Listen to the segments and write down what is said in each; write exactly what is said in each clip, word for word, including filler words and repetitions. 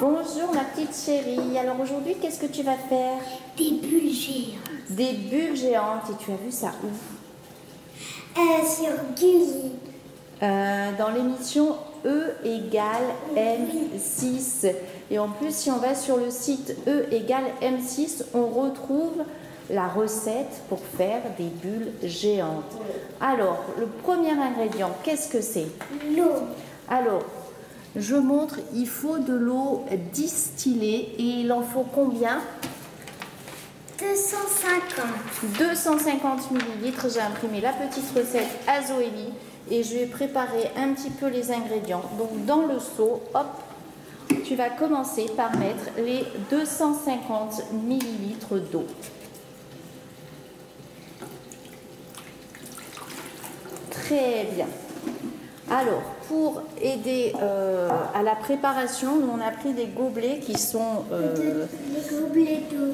Bonjour ma petite chérie, alors aujourd'hui qu'est-ce que tu vas faire? Des bulles géantes. Des bulles géantes, et tu as vu ça où? euh, Sur Gulli. Euh, dans l'émission E égale M six. Et en plus, si on va sur le site E égale M six, on retrouve la recette pour faire des bulles géantes. Alors, le premier ingrédient, qu'est-ce que c'est? L'eau. Alors, je montre, il faut de l'eau distillée. Et il en faut combien? Deux cent cinquante. deux cent cinquante millilitres. J'ai imprimé la petite recette à Zoé-Lee. Et je vais préparer un petit peu les ingrédients. Donc, dans le seau, hop, tu vas commencer par mettre les deux cent cinquante millilitres d'eau. Très bien. Alors, pour aider euh, à la préparation, nous on a pris des gobelets qui sont... Euh, les gobelets de...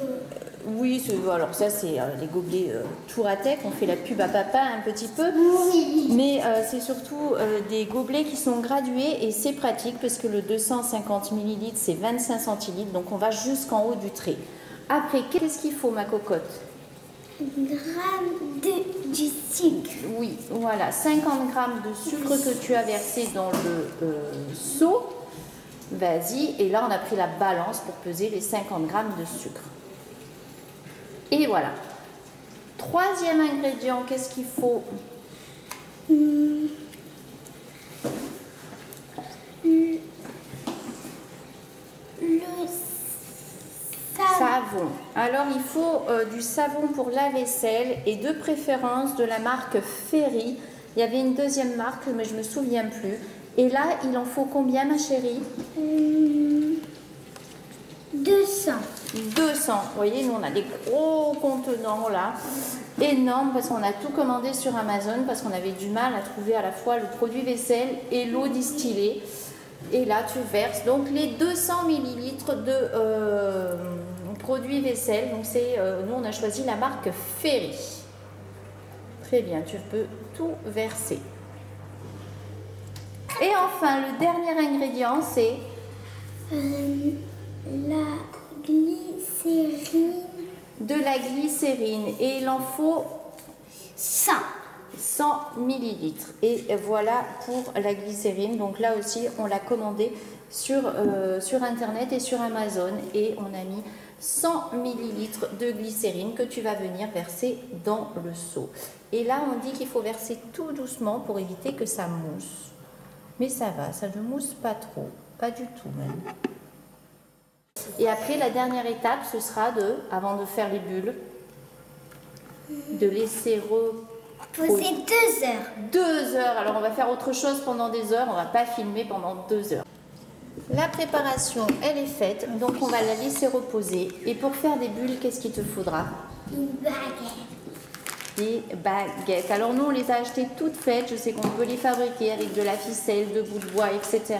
Oui, alors ça c'est euh, les gobelets euh, Touratec, on fait la pub à papa un petit peu, oui. Mais euh, c'est surtout euh, des gobelets qui sont gradués et c'est pratique parce que le deux cent cinquante millilitres c'est vingt-cinq centilitres, donc on va jusqu'en haut du trait. Après, qu'est-ce qu'il faut ma cocotte? Grammes du sucre. Oui, voilà, cinquante grammes de sucre que tu as versé dans le euh, seau. Vas-y, et là on a pris la balance pour peser les cinquante grammes de sucre. Et voilà. Troisième ingrédient, qu'est-ce qu'il faut? mmh. Le... Le savon. savon. Alors, il faut euh, du savon pour la vaisselle et de préférence de la marque Fairy. Il y avait une deuxième marque, mais je ne me souviens plus. Et là, il en faut combien, ma chérie? mmh. deux cents. deux cents. Vous voyez, nous, on a des gros contenants, là. Énormes, parce qu'on a tout commandé sur Amazon, parce qu'on avait du mal à trouver à la fois le produit vaisselle et l'eau distillée. Et là, tu verses donc les deux cents millilitres de euh, produit vaisselle. Donc, c'est, euh, nous, on a choisi la marque Fairy. Très bien, tu peux tout verser. Et enfin, le dernier ingrédient, c'est... Euh... La glycérine. De la glycérine. Et il en faut cent. cent millilitres. Et voilà pour la glycérine. Donc là aussi, on l'a commandée sur, euh, sur Internet et sur Amazon. Et on a mis cent millilitres de glycérine que tu vas venir verser dans le seau. Et là, on dit qu'il faut verser tout doucement pour éviter que ça mousse. Mais ça va, ça ne mousse pas trop. Pas du tout même. Et après, la dernière étape, ce sera de, avant de faire les bulles, de laisser reposer deux heures. Deux heures. Alors, on va faire autre chose pendant des heures. On ne va pas filmer pendant deux heures. La préparation, elle est faite. Donc, on va la laisser reposer. Et pour faire des bulles, qu'est-ce qu'il te faudra? Une baguette. Des baguettes. Alors, nous, on les a achetées toutes faites. Je sais qu'on peut les fabriquer avec de la ficelle, de bouts de bois, et cetera.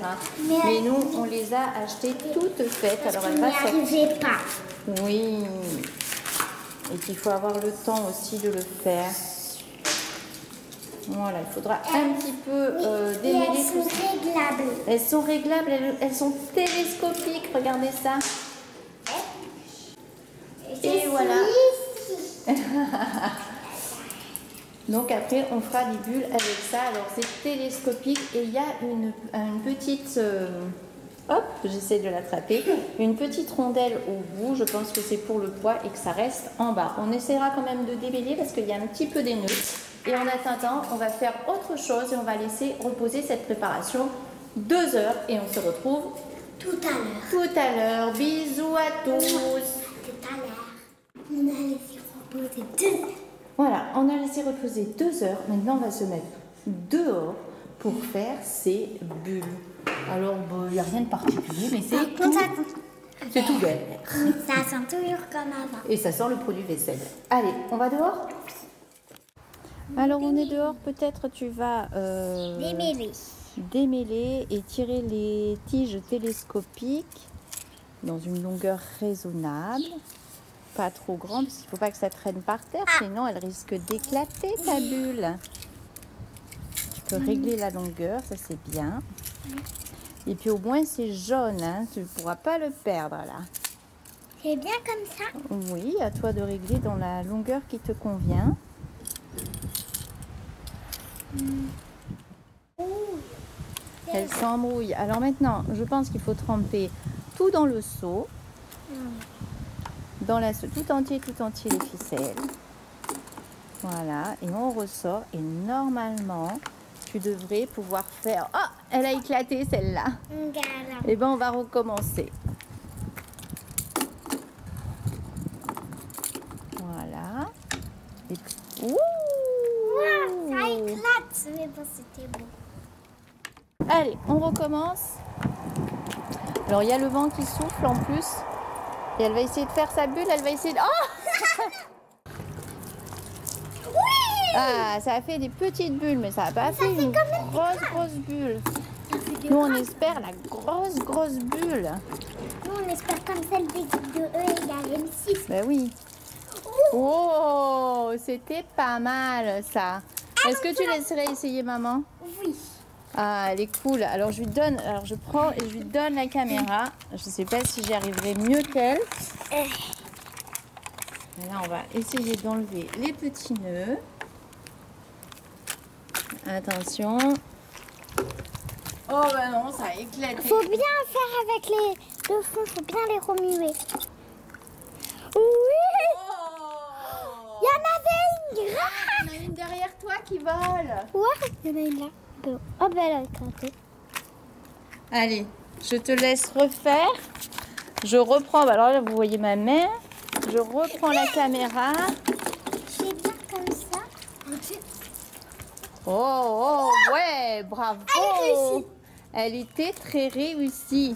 Mais, Mais nous, on les a achetées toutes faites. Parce Alors, on n'y arrivait pas. Oui. Et qu'il faut avoir le temps aussi de le faire. Voilà, il faudra elles, un petit peu euh, oui, démêler. Elles sont réglables. Elles sont réglables, elles, elles sont télescopiques. Regardez ça. Et, Et voilà. Donc après, on fera des bulles avec ça. Alors, c'est télescopique et il y a une, une petite... Euh, hop, j'essaie de l'attraper. Une petite rondelle au bout. Je pense que c'est pour le poids et que ça reste en bas. On essaiera quand même de démêler parce qu'il y a un petit peu des nœuds. Et en attendant, on va faire autre chose et on va laisser reposer cette préparation deux heures. Et on se retrouve tout à l'heure. Tout à l'heure. Bisous à tous. Tout à l'heure. On a laissé reposer deux heures. Voilà, on a laissé reposer deux heures. Maintenant, on va se mettre dehors pour faire ces bulles. Alors, il n'y a rien de particulier, mais c'est tout. C'est tout belle. Ça sent toujours comme avant. Et ça sent le produit vaisselle. Allez, on va dehors? Alors, on est dehors. Peut-être tu vas euh, démêler. démêler et tirer les tiges télescopiques dans une longueur raisonnable. Pas trop grande, parce qu'il ne faut pas que ça traîne par terre, ah. Sinon elle risque d'éclater ta bulle. Tu peux mmh. régler la longueur, ça c'est bien. Mmh. Et puis au moins c'est jaune, hein, tu ne pourras pas le perdre là. C'est bien comme ça. Oui, à toi de régler dans la longueur qui te convient. Mmh. Elle s'embrouille. Alors maintenant, je pense qu'il faut tremper tout dans le seau. Dans la tout entier, tout entier les ficelles. Voilà, et on ressort. Et normalement, tu devrais pouvoir faire... Oh, elle a éclaté celle-là. Et bien, on va recommencer. Voilà. Et... Ouh, wow, ça éclate. Mais bon, c'était beau. Allez, on recommence. Alors, il y a le vent qui souffle en plus. Et elle va essayer de faire sa bulle. Elle va essayer de... Oh! Oui! Ah, ça a fait des petites bulles, mais ça n'a pas fait, fait une grosse, grosse bulle. Nous, on espère la grosse, grosse bulle. Nous, on espère comme celle de E et la M six. Ben oui. Ouh. Oh, c'était pas mal, ça. Est-ce que tu laisserais essayer, maman? Oui. Ah, elle est cool. Alors je lui donne, alors je prends et je lui donne la caméra. Je ne sais pas si j'y arriverai mieux qu'elle. Là, on va essayer d'enlever les petits nœuds. Attention. Oh bah non, ça a éclaté. Faut bien faire avec les le fond, faut bien les remuer. Oui. Oh. Il y en avait une grave. Il y en a une derrière toi qui vole. Ouais, il y en a une là. Oh, ben elle a éclaté. Allez, je te laisse refaire. Je reprends. Alors là, vous voyez ma main. Je reprends la caméra. C'est bien comme ça. Oh, oh ouais, bravo. Elle, elle était très réussie.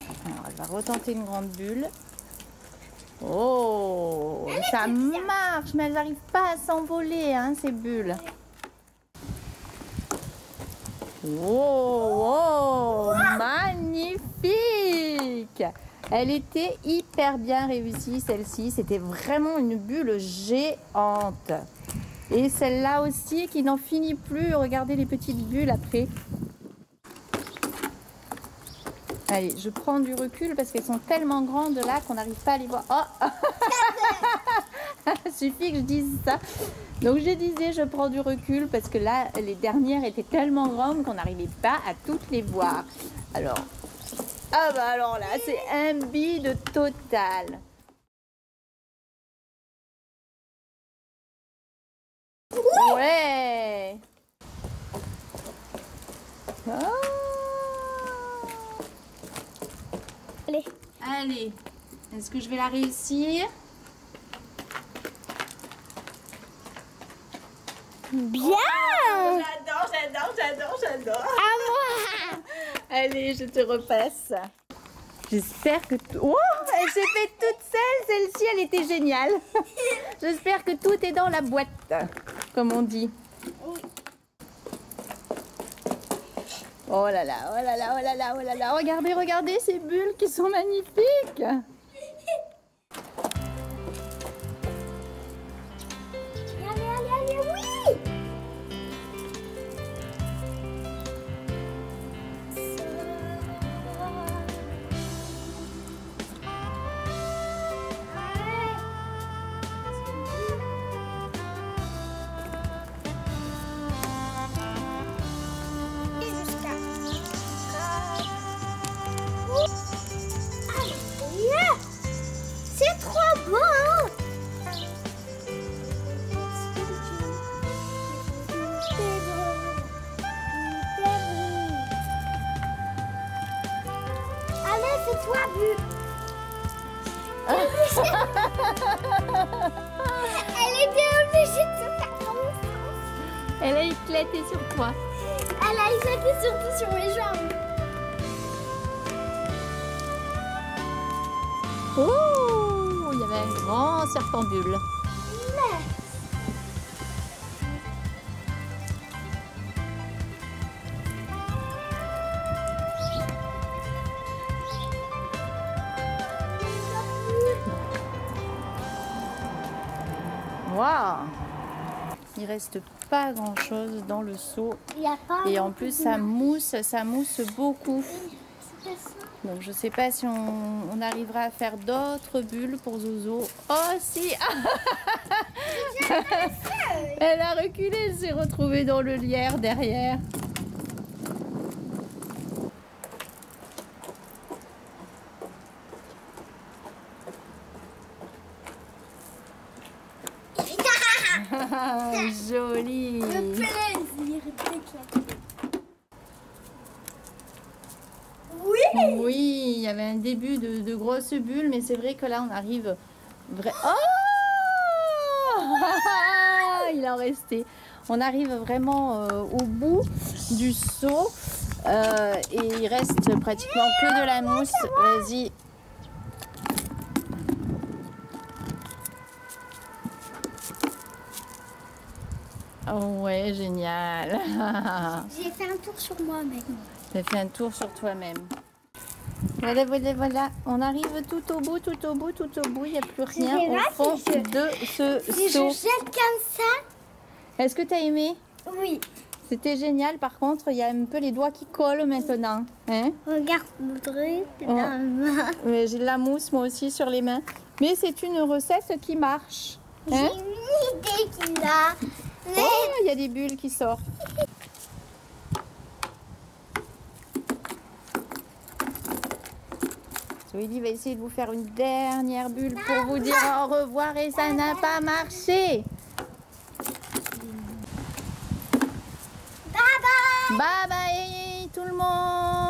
Alors, elle va retenter une grande bulle. Oh, elle ça marche, mais elle n'arrive pas à s'envoler, hein, ces bulles. Wow, wow, magnifique! Elle était hyper bien réussie, celle-ci. C'était vraiment une bulle géante. Et celle-là aussi qui n'en finit plus. Regardez les petites bulles après. Allez, je prends du recul parce qu'elles sont tellement grandes là qu'on n'arrive pas à les voir. Oh! Il suffit que je dise ça. Donc je disais, je prends du recul parce que là, les dernières étaient tellement grandes qu'on n'arrivait pas à toutes les voir. Alors, ah bah alors là, c'est un bide total. Ouais. Oh. Allez. Allez. Est-ce que je vais la réussir? Bien! Oh, j'adore, j'adore, j'adore, j'adore! À moi! Allez, je te repasse. J'espère que... Oh! Elle s'est fait toute seule, celle-ci, elle était géniale. J'espère que tout est dans la boîte, comme on dit. Oh là là, oh là là, oh là là, oh là là! Regardez, regardez ces bulles qui sont magnifiques! Elle était obligée de se faire comme ça. Elle a éclaté sur toi. Elle a éclaté surtout sur mes jambes. Oh, il y avait un grand serpent bulle. Wow. Il reste pas grand chose dans le seau. Et en plus ça mousse, ça mousse beaucoup. Donc je sais pas si on, on arrivera à faire d'autres bulles pour Zozo. Oh si, elle a reculé, elle s'est retrouvée dans le lierre derrière. Joli. Le plaisir d'éclater. Oui. Oui, il y avait un début de, de grosses bulles, mais c'est vrai que là on arrive. Vra... Oh, il en restait. On arrive vraiment euh, au bout du seau euh, et il reste pratiquement que de la mousse. Vas-y. Oh ouais, génial. J'ai fait un tour sur moi-même. J'ai fait un tour sur toi-même. Voilà, voilà, voilà. On arrive tout au bout, tout au bout, tout au bout. Il n'y a plus rien au fond si je... de ce si seau. Si je jette comme ça. Est-ce que tu as aimé? Oui. C'était génial. Par contre, il y a un peu les doigts qui collent maintenant. Hein? Regarde le truc dans la main. Mais j'ai de la mousse moi aussi sur les mains. Mais c'est une recette qui marche. Hein? J'ai une idée qu'il a. Oh, il y a des bulles qui sortent. Zoé-Lee va essayer de vous faire une dernière bulle pour vous dire au revoir et ça n'a pas marché. Bye bye. Bye bye tout le monde.